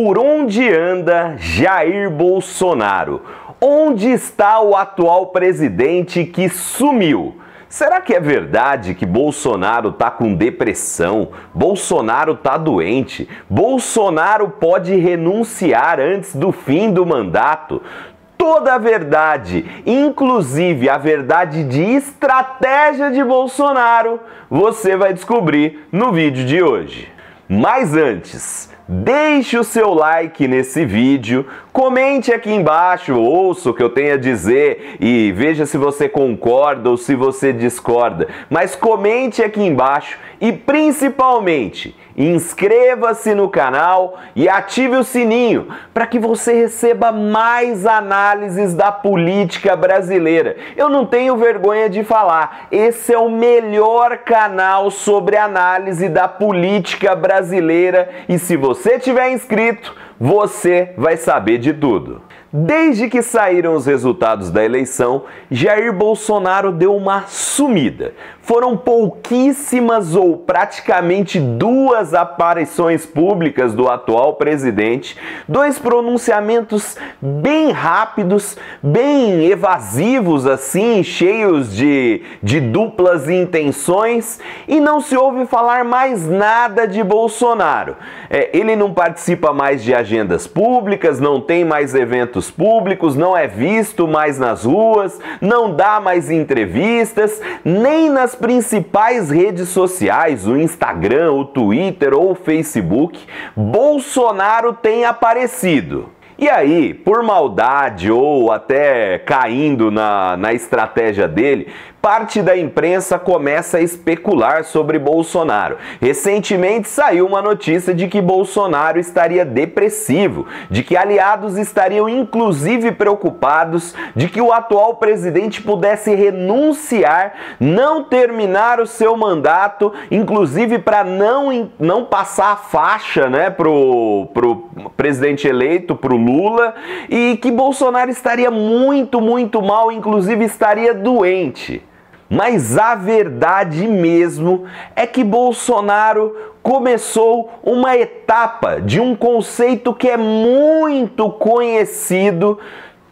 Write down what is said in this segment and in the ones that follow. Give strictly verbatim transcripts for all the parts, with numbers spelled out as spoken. Por onde anda Jair Bolsonaro? Onde está o atual presidente que sumiu? Será que é verdade que Bolsonaro tá com depressão? Bolsonaro tá doente? Bolsonaro pode renunciar antes do fim do mandato? Toda a verdade, inclusive a verdade de estratégia de Bolsonaro, você vai descobrir no vídeo de hoje. Mas antes, deixe o seu like nesse vídeo, comente aqui embaixo, ouça o que eu tenho a dizer e veja se você concorda ou se você discorda, mas comente aqui embaixo e principalmente inscreva-se no canal e ative o sininho para que você receba mais análises da política brasileira. Eu não tenho vergonha de falar, esse é o melhor canal sobre análise da política brasileira e se você estiver inscrito, você vai saber de tudo. Desde que saíram os resultados da eleição, Jair Bolsonaro deu uma sumida. Foram pouquíssimas ou praticamente duas aparições públicas do atual presidente, dois pronunciamentos bem rápidos, bem evasivos assim, cheios de, de duplas intenções, e não se ouve falar mais nada de Bolsonaro. É, ele não participa mais de agendas públicas, não tem mais eventos públicos, não é visto mais nas ruas, não dá mais entrevistas, nem nas principais redes sociais, o Instagram, o Twitter ou o Facebook, Bolsonaro tem aparecido. E aí, por maldade ou até caindo na, na estratégia dele, parte da imprensa começa a especular sobre Bolsonaro. Recentemente saiu uma notícia de que Bolsonaro estaria depressivo, de que aliados estariam inclusive preocupados de que o atual presidente pudesse renunciar, não terminar o seu mandato, inclusive para não, não passar a faixa, né, pro, pro presidente eleito, pro Lula, e que Bolsonaro estaria muito, muito mal, inclusive estaria doente. Mas a verdade mesmo é que Bolsonaro começou uma etapa de um conceito que é muito conhecido,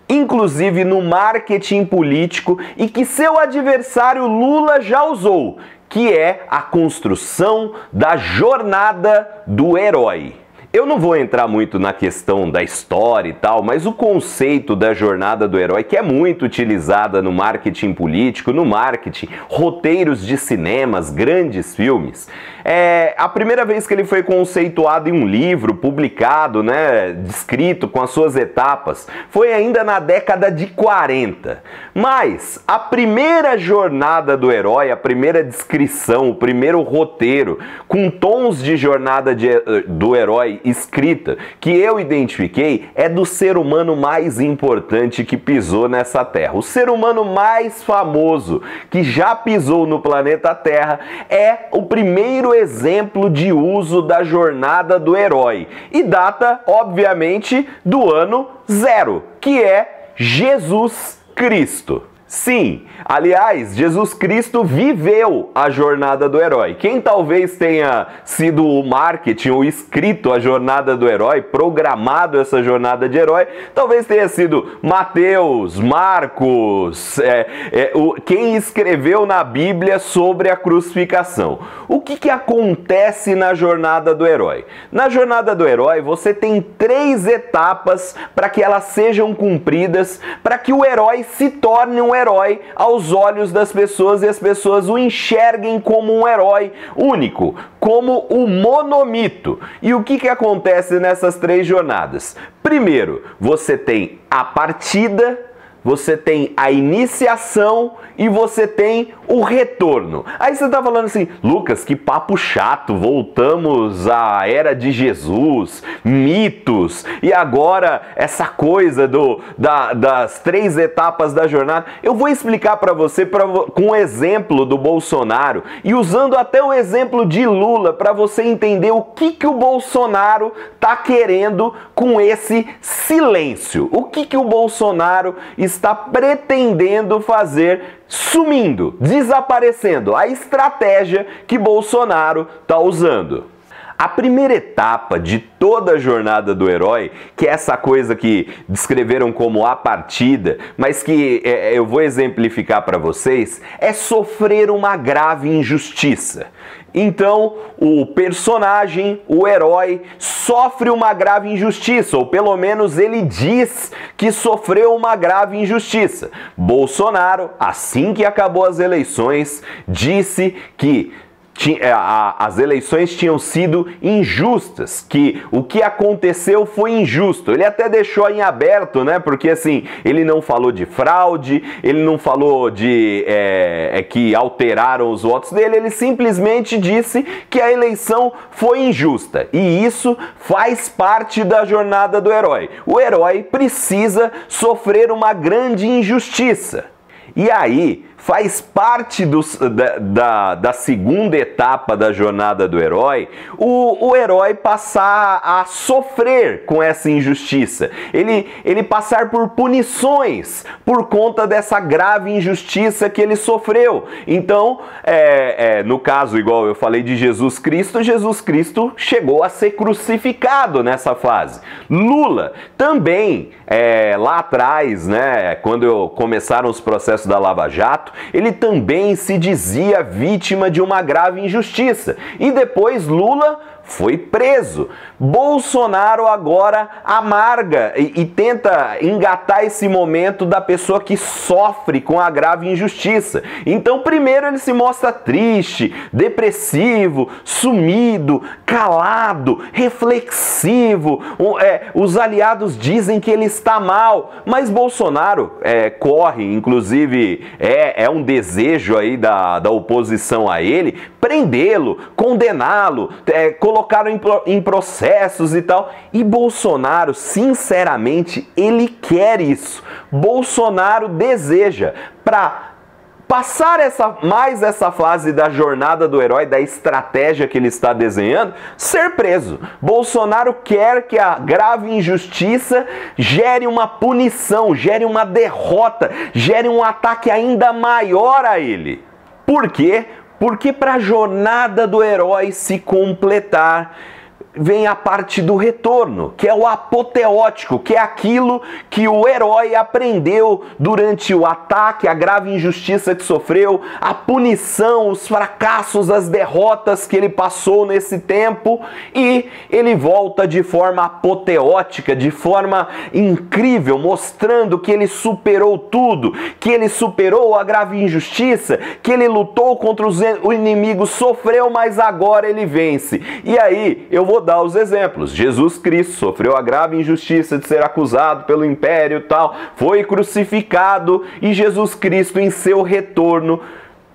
inclusive no marketing político, e que seu adversário Lula já usou, que é a construção da jornada do herói. Eu não vou entrar muito na questão da história e tal, mas o conceito da jornada do herói, que é muito utilizada no marketing político, no marketing, roteiros de cinemas, grandes filmes, é a primeira vez que ele foi conceituado em um livro, publicado, né, descrito com as suas etapas, foi ainda na década de quarenta. Mas a primeira jornada do herói, a primeira descrição, o primeiro roteiro, com tons de jornada de, do herói escrita, que eu identifiquei, é do ser humano mais importante que pisou nessa terra. O ser humano mais famoso que já pisou no planeta Terra é o primeiro exemplo de uso da jornada do herói e data, obviamente, do ano zero, que é Jesus Cristo. Sim, aliás, Jesus Cristo viveu a jornada do herói. Quem talvez tenha sido o marketing ou escrito a jornada do herói, programado essa jornada de herói, talvez tenha sido Mateus, Marcos, é, é, o, quem escreveu na Bíblia sobre a crucificação. O que que acontece na jornada do herói? Na jornada do herói você tem três etapas para que elas sejam cumpridas, para que o herói se torne um herói aos olhos das pessoas e as pessoas o enxerguem como um herói único, como o monomito. E o que que acontece nessas três jornadas? Primeiro, você tem a partida, você tem a iniciação e você tem o retorno. Aí você tá falando assim, Lucas, que papo chato, voltamos à era de Jesus, mitos, e agora essa coisa do, da, das três etapas da jornada. Eu vou explicar para você pra, com o exemplo do Bolsonaro e usando até o exemplo de Lula para você entender o que, que o Bolsonaro tá querendo com esse silêncio. O que, que o Bolsonaro está está pretendendo fazer, sumindo, desaparecendo, a estratégia que Bolsonaro está usando. A primeira etapa de toda a jornada do herói, que é essa coisa que descreveram como a partida, mas que é, eu vou exemplificar para vocês, é sofrer uma grave injustiça. Então, o personagem, o herói, sofre uma grave injustiça, ou pelo menos ele diz que sofreu uma grave injustiça. Bolsonaro, assim que acabou as eleições, disse que as eleições tinham sido injustas, que o que aconteceu foi injusto. Ele até deixou em aberto, né? Porque assim, ele não falou de fraude, ele não falou de é, é que alteraram os votos dele, ele simplesmente disse que a eleição foi injusta. E isso faz parte da jornada do herói. O herói precisa sofrer uma grande injustiça. E aí, faz parte do, da, da, da segunda etapa da jornada do herói, o, o herói passar a sofrer com essa injustiça. Ele, ele passar por punições por conta dessa grave injustiça que ele sofreu. Então, é, é, no caso, igual eu falei de Jesus Cristo, Jesus Cristo chegou a ser crucificado nessa fase. Lula também, é, lá atrás, né, quando começaram os processos da Lava Jato, ele também se dizia vítima de uma grave injustiça. E depois Lula foi preso. Bolsonaro agora amarga e, e tenta engatar esse momento da pessoa que sofre com a grave injustiça. Então, primeiro ele se mostra triste, depressivo, sumido, calado, reflexivo. Um, é, os aliados dizem que ele está mal, mas Bolsonaro é, corre, inclusive é, é um desejo aí da, da oposição a ele, prendê-lo, condená-lo, é, colocaram em, em processos e tal. E Bolsonaro, sinceramente, ele quer isso. Bolsonaro deseja, para passar essa, mais essa fase da jornada do herói, da estratégia que ele está desenhando, ser preso. Bolsonaro quer que a grave injustiça gere uma punição, gere uma derrota, gere um ataque ainda maior a ele. Por quê? Porque para a jornada do herói se completar, vem a parte do retorno, que é o apoteótico, que é aquilo que o herói aprendeu durante o ataque, a grave injustiça que sofreu, a punição, os fracassos, as derrotas que ele passou nesse tempo, e ele volta de forma apoteótica, de forma incrível, mostrando que ele superou tudo, que ele superou a grave injustiça, que ele lutou contra os inimigos, sofreu, mas agora ele vence. E aí, eu vou dar os exemplos. Jesus Cristo sofreu a grave injustiça de ser acusado pelo império e tal, foi crucificado, e Jesus Cristo em seu retorno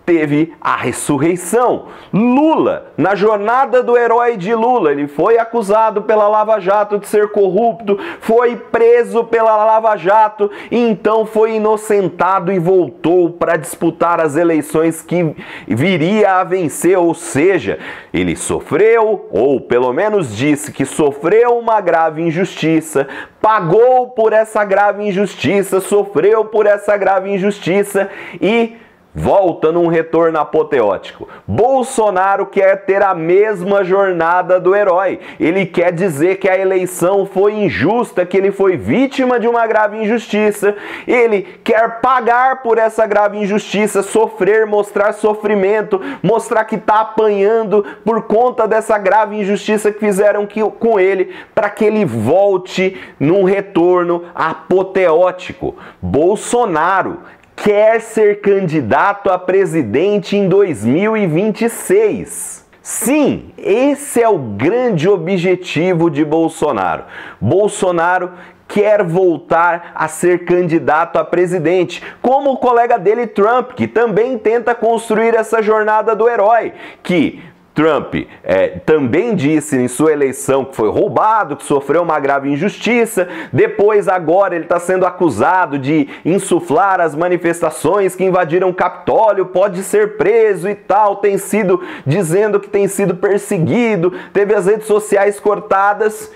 teve a ressurreição. Lula, na jornada do herói de Lula, ele foi acusado pela Lava Jato de ser corrupto, foi preso pela Lava Jato e então foi inocentado e voltou para disputar as eleições que viria a vencer, ou seja, ele sofreu, ou pelo menos disse que sofreu uma grave injustiça, pagou por essa grave injustiça, sofreu por essa grave injustiça e volta num retorno apoteótico. Bolsonaro quer ter a mesma jornada do herói. Ele quer dizer que a eleição foi injusta, que ele foi vítima de uma grave injustiça. Ele quer pagar por essa grave injustiça, sofrer, mostrar sofrimento, mostrar que está apanhando por conta dessa grave injustiça que fizeram com ele, para que ele volte num retorno apoteótico. Bolsonaro quer ser candidato a presidente em dois mil e vinte e seis. Sim, esse é o grande objetivo de Bolsonaro. Bolsonaro quer voltar a ser candidato a presidente, como o colega dele Trump, que também tenta construir essa jornada do herói, que Trump é, também disse em sua eleição que foi roubado, que sofreu uma grave injustiça. Depois, agora, ele está sendo acusado de insuflar as manifestações que invadiram o Capitólio, pode ser preso e tal, tem sido dizendo que tem sido perseguido, teve as redes sociais cortadas.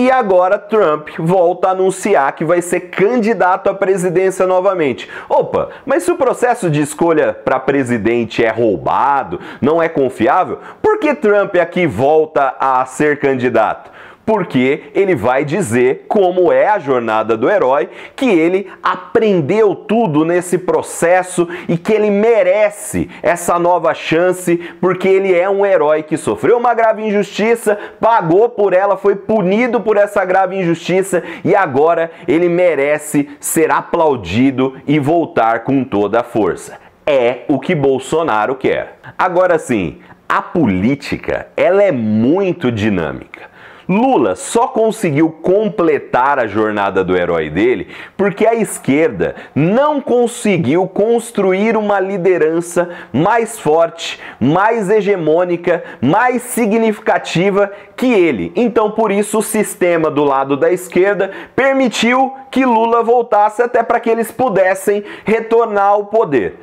E agora Trump volta a anunciar que vai ser candidato à presidência novamente. Opa, mas se o processo de escolha para presidente é roubado, não é confiável, por que Trump aqui volta a ser candidato? Porque ele vai dizer como é a jornada do herói, que ele aprendeu tudo nesse processo e que ele merece essa nova chance, porque ele é um herói que sofreu uma grave injustiça, pagou por ela, foi punido por essa grave injustiça e agora ele merece ser aplaudido e voltar com toda a força. É o que Bolsonaro quer. Agora sim, a política, ela é muito dinâmica. Lula só conseguiu completar a jornada do herói dele porque a esquerda não conseguiu construir uma liderança mais forte, mais hegemônica, mais significativa que ele. Então, por isso, o sistema do lado da esquerda permitiu que Lula voltasse até para que eles pudessem retornar ao poder.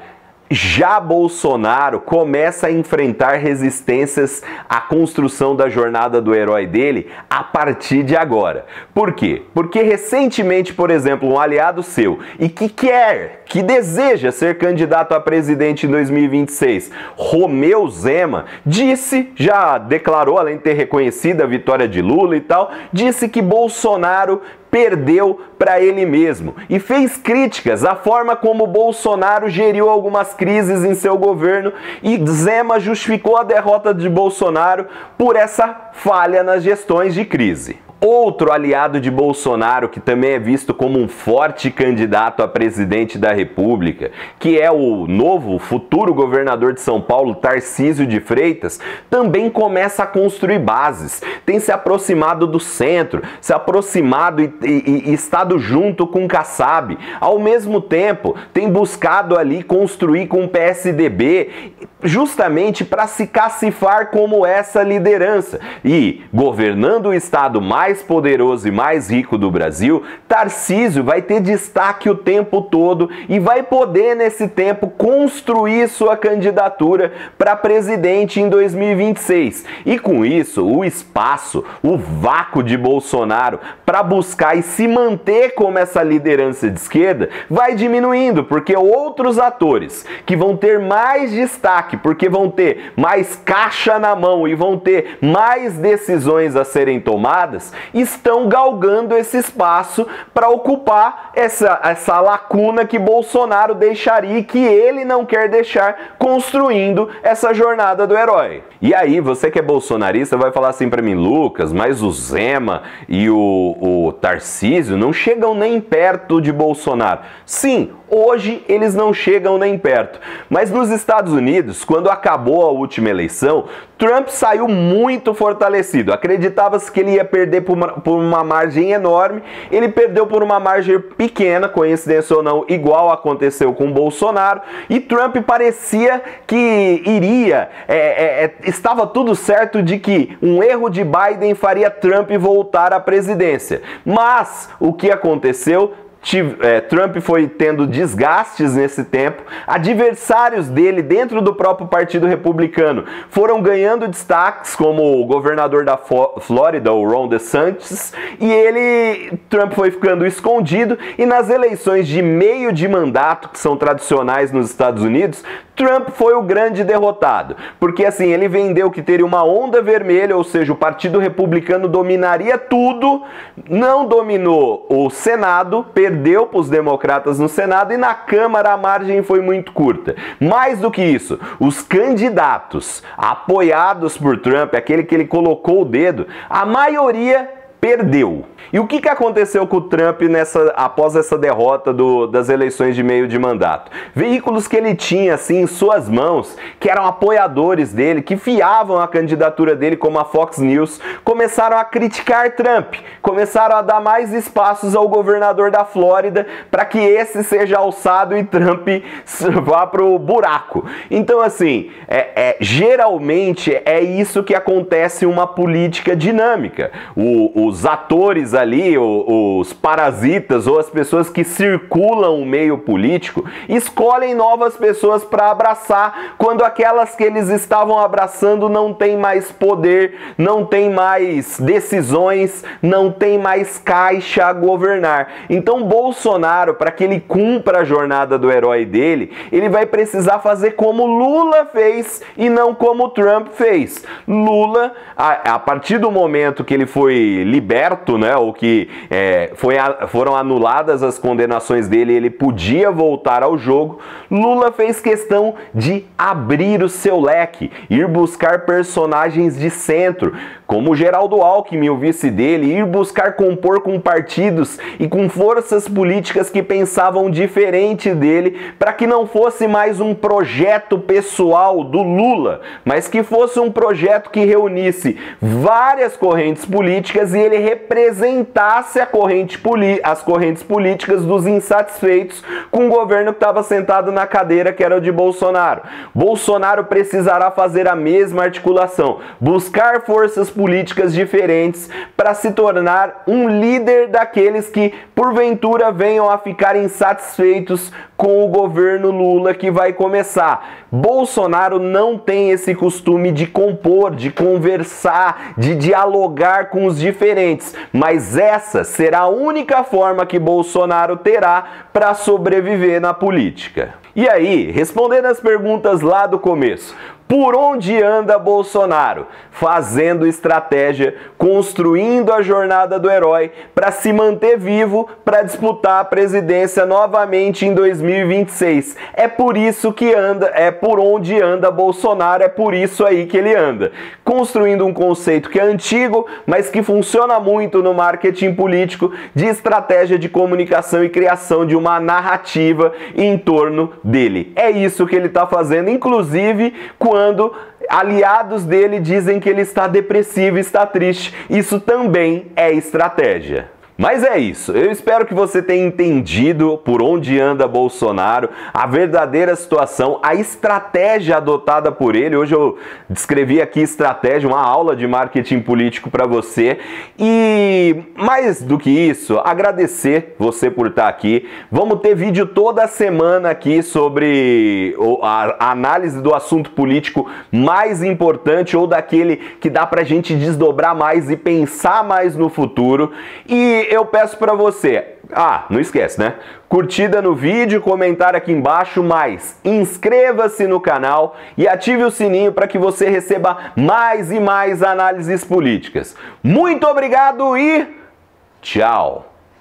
Já Bolsonaro começa a enfrentar resistências à construção da jornada do herói dele a partir de agora. Por quê? Porque recentemente, por exemplo, um aliado seu e que quer, que deseja ser candidato a presidente em dois mil e vinte e seis, Romeu Zema, disse, já declarou, além de ter reconhecido a vitória de Lula e tal, disse que Bolsonaro perdeu para ele mesmo e fez críticas à forma como Bolsonaro geriu algumas crises em seu governo, e Zema justificou a derrota de Bolsonaro por essa falha nas gestões de crise. Outro aliado de Bolsonaro, que também é visto como um forte candidato a presidente da República, que é o novo, futuro governador de São Paulo, Tarcísio de Freitas, também começa a construir bases, tem se aproximado do centro, se aproximado e, e, e estado junto com Kassab, ao mesmo tempo tem buscado ali construir com o P S D B, justamente para se cacifar como essa liderança. E, governando o estado mais mais poderoso e mais rico do Brasil, Tarcísio vai ter destaque o tempo todo e vai poder, nesse tempo, construir sua candidatura para presidente em dois mil e vinte e seis. E com isso, o espaço, o vácuo de Bolsonaro para buscar e se manter como essa liderança de esquerda vai diminuindo, porque outros atores que vão ter mais destaque, porque vão ter mais caixa na mão e vão ter mais decisões a serem tomadas, estão galgando esse espaço para ocupar essa, essa lacuna que Bolsonaro deixaria e que ele não quer deixar, construindo essa jornada do herói. E aí, você que é bolsonarista vai falar assim para mim: Lucas, mas o Zema e o, o Tarcísio não chegam nem perto de Bolsonaro. Sim, hoje eles não chegam nem perto. Mas nos Estados Unidos, quando acabou a última eleição, Trump saiu muito fortalecido. Acreditava-se que ele ia perder por uma, por uma margem enorme. Ele perdeu por uma margem pequena, coincidência ou não, igual aconteceu com Bolsonaro. E Trump parecia que iria, é, é, estava tudo certo de que um erro de Biden faria Trump voltar à presidência. Mas o que aconteceu? Trump foi tendo desgastes nesse tempo, adversários dele dentro do próprio Partido Republicano foram ganhando destaques, como o governador da Flórida, o Ron DeSantis, e ele, Trump, foi ficando escondido, e nas eleições de meio de mandato, que são tradicionais nos Estados Unidos, Trump foi o grande derrotado, porque assim, ele vendeu que teria uma onda vermelha, ou seja, o Partido Republicano dominaria tudo, não dominou o Senado, perdeu para os democratas no Senado, e na Câmara a margem foi muito curta. Mais do que isso, os candidatos apoiados por Trump, aquele que ele colocou o dedo, a maioria perdeu. E o que, que aconteceu com o Trump nessa, após essa derrota do, das eleições de meio de mandato? Veículos que ele tinha assim em suas mãos, que eram apoiadores dele, que fiavam a candidatura dele, como a Fox News, começaram a criticar Trump, começaram a dar mais espaços ao governador da Flórida para que esse seja alçado e Trump vá para o buraco. Então assim, é, é, geralmente é isso que acontece em uma política dinâmica. O, os atores ali, os parasitas ou as pessoas que circulam o meio político, escolhem novas pessoas para abraçar quando aquelas que eles estavam abraçando não tem mais poder, não tem mais decisões, não tem mais caixa a governar. Então Bolsonaro, para que ele cumpra a jornada do herói dele, ele vai precisar fazer como Lula fez e não como Trump fez. Lula, a, a partir do momento que ele foi liberto, né, ou que é, foi a, foram anuladas as condenações dele, ele podia voltar ao jogo, Lula fez questão de abrir o seu leque, ir buscar personagens de centro, como Geraldo Alckmin, o vice dele, ir buscar compor com partidos e com forças políticas que pensavam diferente dele, para que não fosse mais um projeto pessoal do Lula, mas que fosse um projeto que reunisse várias correntes políticas e ele representasse a corrente as correntes políticas dos insatisfeitos com o governo que estava sentado na cadeira, que era o de Bolsonaro. Bolsonaro precisará fazer a mesma articulação, buscar forças políticas diferentes para se tornar um líder daqueles que, porventura, venham a ficar insatisfeitos com o governo Lula que vai começar. Bolsonaro não tem esse costume de compor, de conversar, de dialogar com os diferentes, mas essa será a única forma que Bolsonaro terá para sobreviver na política. E aí, respondendo as perguntas lá do começo, por onde anda Bolsonaro? Fazendo estratégia, construindo a jornada do herói para se manter vivo, para disputar a presidência novamente em dois mil e vinte e seis. É por isso que anda, é por onde anda Bolsonaro, é por isso aí que ele anda. Construindo um conceito que é antigo, mas que funciona muito no marketing político, de estratégia de comunicação e criação de uma narrativa em torno dele. É isso que ele está fazendo, inclusive quando quando aliados dele dizem que ele está depressivo, está triste. Isso também é estratégia. Mas é isso, eu espero que você tenha entendido por onde anda Bolsonaro, a verdadeira situação, a estratégia adotada por ele. Hoje eu descrevi aqui estratégia, uma aula de marketing político para você. E mais do que isso, agradecer você por estar aqui. Vamos ter vídeo toda semana aqui sobre a análise do assunto político mais importante ou daquele que dá pra gente desdobrar mais e pensar mais no futuro. E eu peço para você, ah, não esquece, né? Curtida no vídeo, comentário aqui embaixo, mais inscreva-se no canal e ative o sininho para que você receba mais e mais análises políticas. Muito obrigado e tchau!